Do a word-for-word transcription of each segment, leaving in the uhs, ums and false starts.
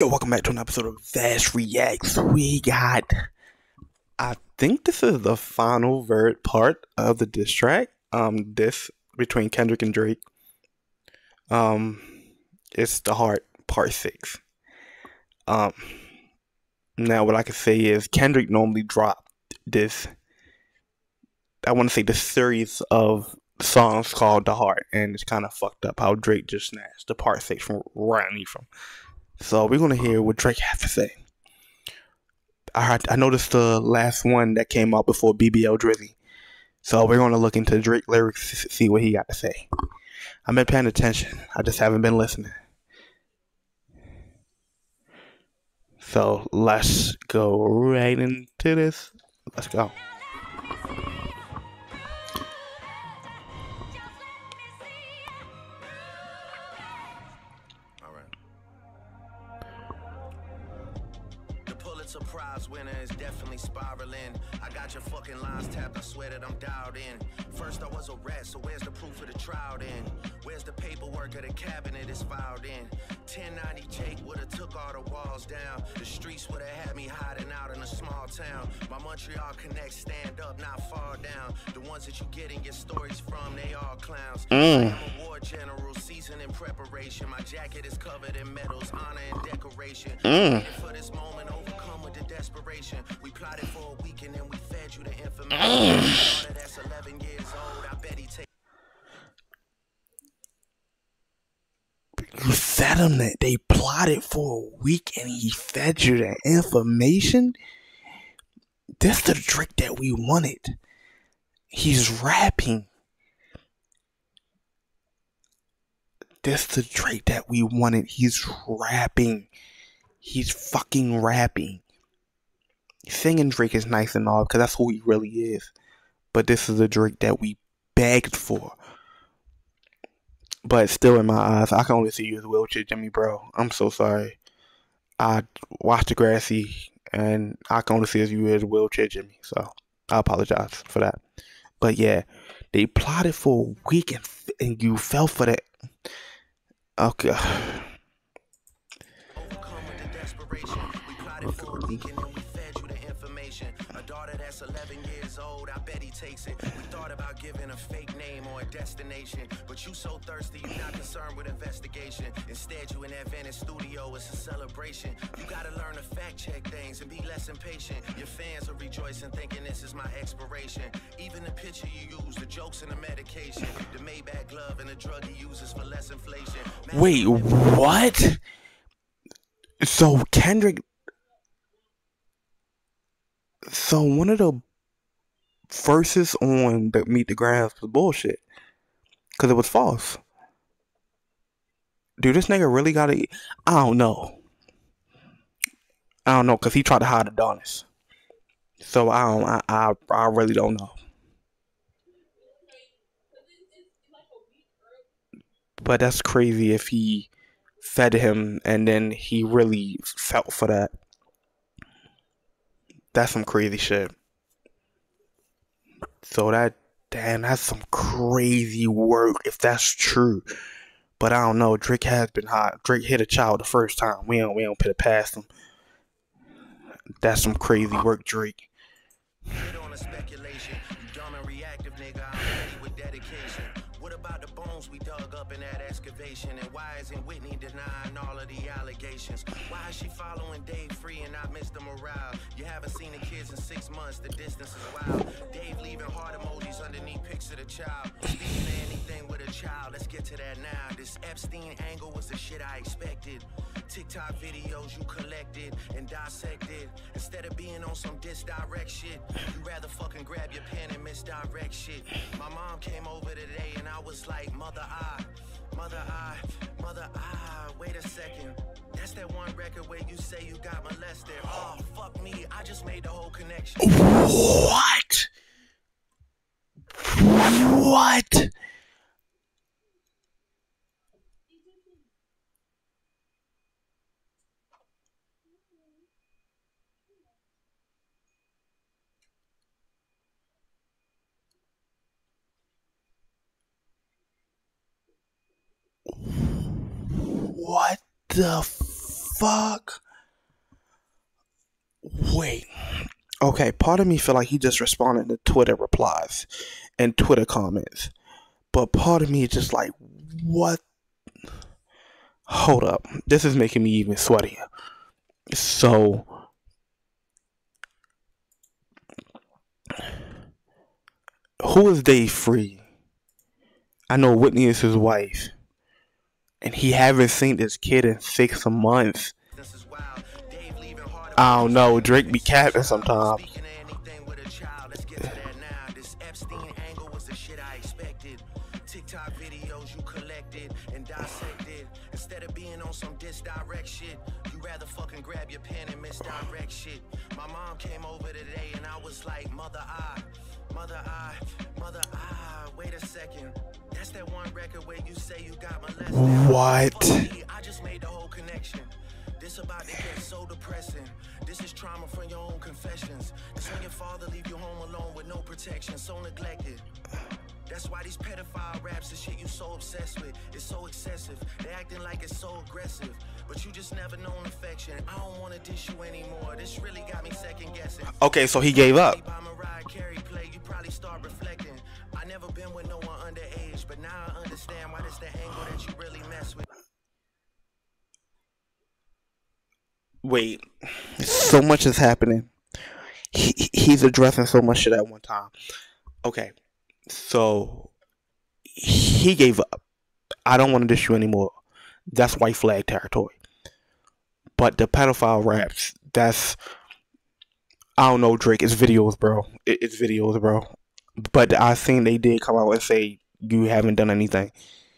Yo, welcome back to an episode of Vass Reacts. We got, I think this is the final third part of the diss track. Um, this between Kendrick and Drake. Um, it's The Heart Part six. Um, now what I can say is Kendrick normally dropped this, I want to say the series of songs called The Heart. And it's kind of fucked up how Drake just snatched the Part six from right underneath him. So we're gonna hear what Drake has to say. I heard, I noticed the last one that came out before B B L Drizzy. So we're gonna look into Drake lyrics to see what he got to say. I've been paying attention. I just haven't been listening. So let's go right into this. Let's go. The prize winner is definitely spiraling. I got your fucking lines tapped. I swear that I'm dialed in. First I was a rat, so where's the proof of the trial then? Where's the paperwork of the cabinet is filed in? ten ninety Jake would have took all the walls down. The streets would have had me hiding out in a small town. My Montreal connects stand up, not fall down. The ones that you getting your stories from, they all clowns. Mm. I'm a war general, season in preparation. My jacket is covered in medals, honor and decoration. Mm. For this moment, overcome with the desperation. We plotted for a weekend and we fed you the information. That's eleven years old. I bet he take you fed him that they plotted for a week and he fed you the information. That's the trick that we wanted. He's rapping. That's the trick that we wanted. He's rapping. He's fucking rapping. Singing Drake is nice and all, because that's who he really is. But this is a Drake that we begged for. But still in my eyes, I can only see you as Wheelchair Jimmy, bro. I'm so sorry. I watched Degrassi, and I can only see you as Wheelchair Jimmy. So, I apologize for that. But yeah, they plotted for a week, and, and you fell for that. Okay. We plotted for a weekend and we fed you the information. A daughter that's eleven years old, I bet he takes it. We thought about giving a fake name or a destination, but you so thirsty, you're not concerned with investigation. Instead, you in that Venice studio, it's a celebration. You gotta learn to fact check things and be less impatient. Your fans are rejoicing, thinking this is my expiration. Even the picture you use, the jokes and the medication, the Maybach glove and the drug he uses for less inflation. Wait, what? So Kendrick, so one of the verses on the Meet the Grahams was bullshit, cause it was false. Dude, this nigga really gotta, I don't know, I don't know, cause he tried to hide Adonis. So I don't, I, I, I really don't know. But that's crazy if he fed him and then he really felt for that. That's some crazy shit. So that, damn, that's some crazy work if that's true. But I don't know. Drake has been hot. Drake hit a child the first time. We don't we don't put it past him. That's some crazy work, Drake. Get on a speculation, you dumb and reactive nigga. I'm ready with dedication. What about the bones we dug up in that excavation? And why isn't Whitney denying all of the allegations? Why is she following Dave free and not Mister Morale? You haven't seen the kids in six months, the distance is wild. Dave leaving heart emojis underneath pics of the child. Speaking of anything with a child, let's get to that now. This Epstein angle was the shit I expected. TikTok videos you collected and dissected. Instead of being on some disdirect shit, you'd rather fucking grab your pen and misdirect shit. My mom came over today and I was like, mother I, mother I, mother I, wait a second. That's that one record where you say you got molested. Oh, fuck me, I just made the whole connection. What? What? What the fuck? Wait. Okay, part of me feel like he just responded to Twitter replies and Twitter comments. But part of me is just like, what? Hold up. This is making me even sweatier. So... who is they free? I know Whitney is his wife. And he haven't seen this kid in six months. I don't know. Drake be capping sometimes. TikTok videos you collected and dissected. Instead of being on some disdirect shit, you rather fucking grab your pen and misdirect shit. My mom came over today and I was like, mother I, mother I, mother I, wait a second. That's that one record where you say you got molested. What? I just made the whole connection. This about to get so depressing. This is trauma from your own confessions. It's when your father leave you home alone with no protection, so neglected. That's why these pedophile raps and shit you so obsessed with is so excessive. They acting like it's so aggressive, but you just never known affection. I don't want to dish you anymore. This really got me second guessing. Okay, so he gave up. By Mariah Carey play, you probably start reflecting. I never been with no one underage, but now I understand why this the angle that you really mess with. Wait, so much is happening. He, he's addressing so much shit at one time. Okay. So, he gave up. I don't want to dish you anymore. That's white flag territory. But the pedophile raps, that's... I don't know, Drake. It's videos, bro. It's videos, bro. But I seen they did come out and say, you haven't done anything.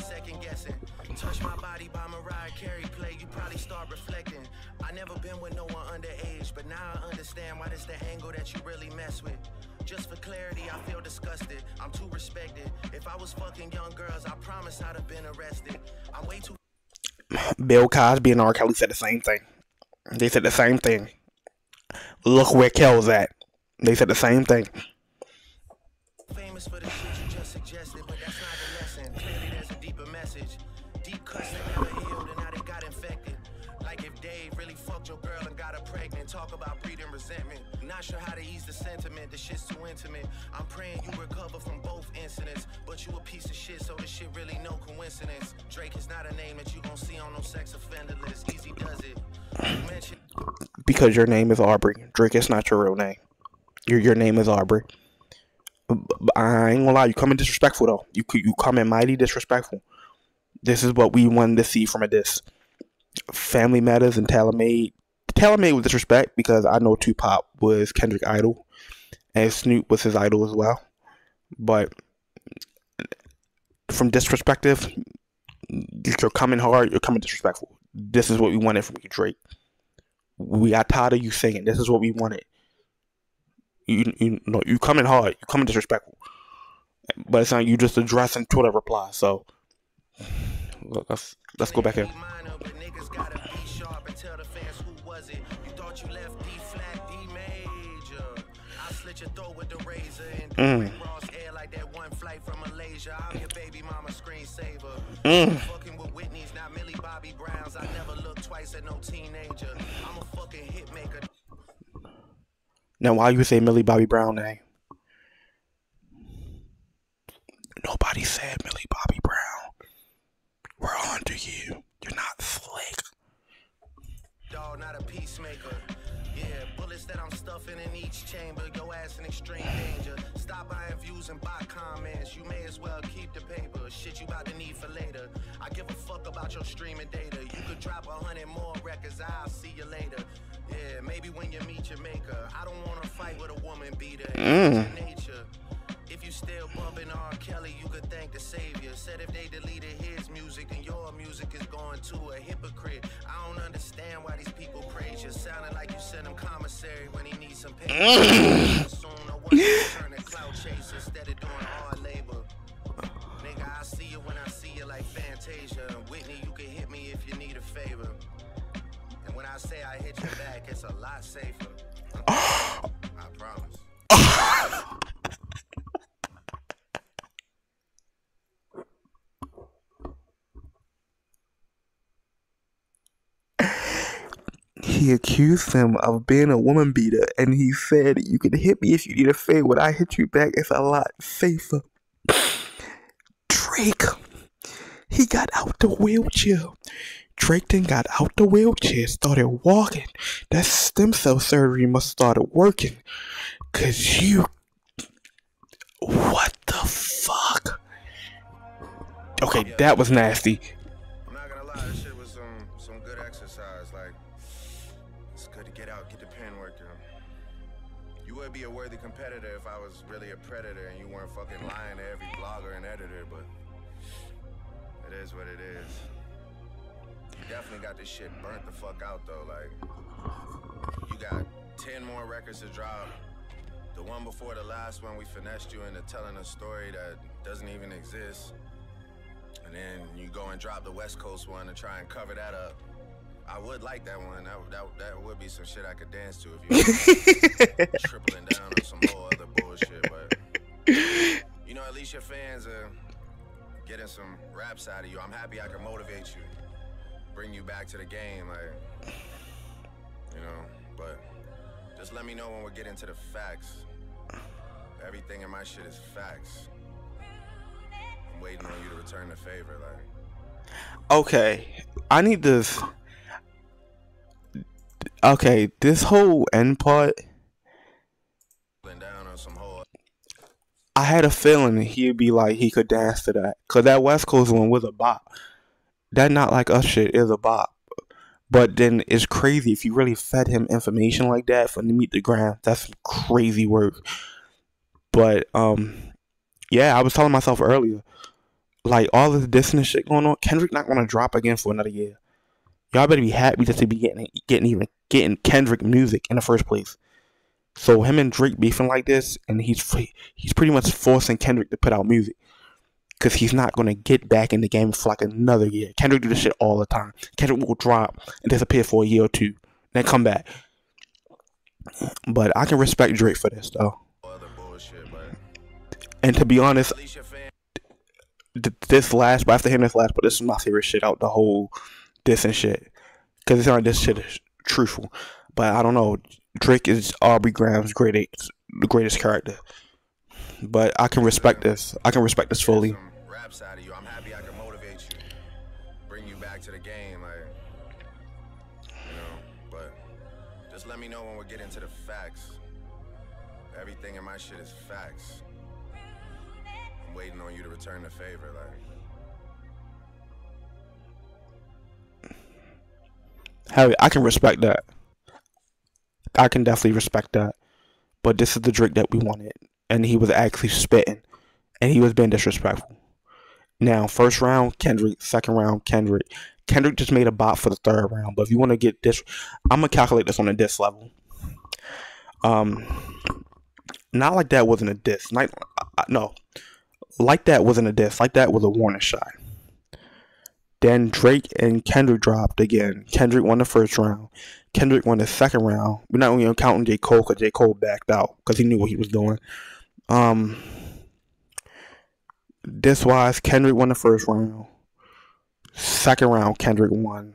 Second guessing. Touch my body by Mariah Carey play. You probably start reflecting. I never been with no one underage, but now I understand why this the angle that you really mess with. Just for clarity, I feel disgusted. I'm too respected. If I was fucking young girls, I promise I'd have been arrested. I'm way too... Bill Cosby and R. Kelly said the same thing. They said the same thing. Look where Kel's at. They said the same thing. Famous for the shit you just suggested, but that's not the lesson. Clearly, there's a deeper message. Deep cuts that never healed and now they got infected. Like if Dave really fucked your girl and got her pregnant, talk about breeding resentment. Not sure how to ease the sentiment, the shit's too intimate. I'm praying you recover from both incidents, but you a piece of shit, so this shit really no coincidence. Drake is not a name that you gon' see on no sex offender list. Easy does it. You mentioned because your name is Aubrey. Drake, it's not your real name. Your your name is Aubrey. I ain't gonna lie, you coming disrespectful though. You you coming mighty disrespectful. This is what we wanted to see from a diss. Family Matters and Taylor Made. Taylor Made with disrespect because I know Tupac was Kendrick idol and Snoop was his idol as well. But from this perspective, you're coming hard, you're coming disrespectful. This is what we wanted from you, Drake. We got tired of you singing. This is what we wanted. You you know you coming hard, you coming disrespectful. But it's not you just addressing Twitter reply. So let's let's go back here. But niggas gotta be sharp and tell the fans who was it. You thought you left D flat, D major. I slit your throat with the razor and mm. Ross air like that one flight from Malaysia. I'm your baby mama screensaver. Mm. Fucking with Whitney's, not Millie Bobby Brown's. I never looked twice at no teenager. I'm a fucking hit maker. Now, why you say Millie Bobby Brown name? Nobody said Millie Bobby Brown. We're on to you. You're not slick. Dog, not a peacemaker. Yeah, bullets that I'm stuffing in each chamber. Your ass in extreme danger. Stop buying views and buy comments. You may as well keep the paper. Shit you about to need for later. I give a fuck about your streaming data. You could drop a hundred more records. I'll see you later. Yeah, maybe when you meet your maker. I don't want to fight with a woman beater. Mm. It's your nature. If you still bumping R. Kelly, you could thank the savior. Said if they deleted his music and your music is going to a hypocrite. I don't understand why these people praise you. Sounding like you send him commissary when he needs some paper. Soon I want you to turn a clout chase instead of doing hard labor. Nigga, I see you when I see you like Fantasia. And Whitney, you can hit me if you need a favor. And when I say I hit you back, it's a lot safer. I promise. he accused them of being a woman beater, and he said, "You can hit me if you need a fade. When I hit you back, it's a lot safer." Drake, he got out the wheelchair. Drake then got out the wheelchair, started walking. That stem cell surgery must started working. Cause you, what the fuck? Okay, that was nasty. I'm not gonna lie, this shit was um, some good exercise. Like, it's good to get out, get the pen working. You would be a worthy competitor if I was really a predator and you weren't fucking lying to every blogger and editor, but it is what it is. You definitely got this shit burnt the fuck out though. Like, you got ten more records to drop. The one before the last one, we finessed you into telling a story that doesn't even exist. And then you go and drop the West Coast one to try and cover that up. I would like that one. That, that, that would be some shit I could dance to if you were tripling down on some whole other bullshit. But, you know, at least your fans are getting some raps out of you. I'm happy I can motivate you, bring you back to the game, like, you know, but just let me know when we get into the facts. Everything in my shit is facts. I'm waiting on you to return the favor, like. Okay, I need this. Okay, this whole end part, I had a feeling he'd be like, he could dance to that, cause that West Coast one was a bop. That Not Like Us shit is a bop. But then it's crazy if you really fed him information like that for Meet the Grahams. That's some crazy work. But um, yeah, I was telling myself earlier, like, all this dissonant shit going on, Kendrick not gonna drop again for another year. Y'all better be happy just to be getting getting even getting Kendrick music in the first place. So him and Drake beefing like this, and he's he's pretty much forcing Kendrick to put out music, because he's not going to get back in the game for like another year. Kendrick do this shit all the time. Kendrick will drop and disappear for a year or two, then come back. But I can respect Drake for this, though. Bullshit, and to be honest, th this last, but after hearing this last, but this is my favorite shit out the whole this and shit. Because it's not, this shit is truthful. But I don't know. Drake is Aubrey Graham's greatest, the greatest character. But I can respect this. I can respect this fully. Raps out of you. I'm happy I can motivate you, bring you back to the game, like, you know. But just let me know when we get into the facts. Everything in my shit is facts. I'm waiting on you to return the favor, like. Harry, I can respect that. I can definitely respect that. But this is the Drake that we wanted. And he was actually spitting, and he was being disrespectful. Now, first round, Kendrick. Second round, Kendrick. Kendrick just made a bop for the third round. But if you want to get this, I'm gonna calculate this on a diss level. Um, Not Like That wasn't a diss. Not, uh, no, Like That wasn't a diss. Like That was a warning shot. Then Drake and Kendrick dropped again. Kendrick won the first round. Kendrick won the second round. We're not only counting J. Cole, because J. Cole backed out because he knew what he was doing. Um, this wise, Kendrick won the first round. Second round, Kendrick won.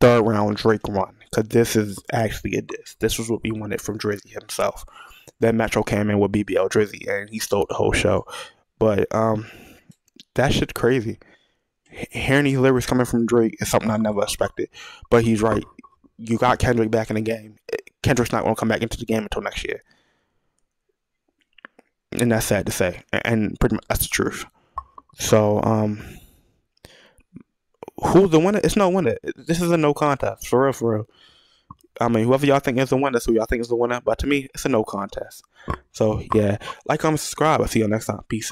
Third round, Drake won. Because this is actually a diss. This was what we wanted from Drizzy himself. Then Metro came in with B B L Drizzy, and he stole the whole show. But um, that shit's crazy. Hearing these lyrics coming from Drake is something I never expected. But he's right. You got Kendrick back in the game. Kendrick's not going to come back into the game until next year. And that's sad to say, and pretty much that's the truth. So, um, who's the winner? It's no winner. This is a no contest, for real, for real. I mean, whoever y'all think is the winner, so y'all think is the winner. But to me, it's a no contest. So yeah, like, comment, subscribe. I'll see you next time. Peace.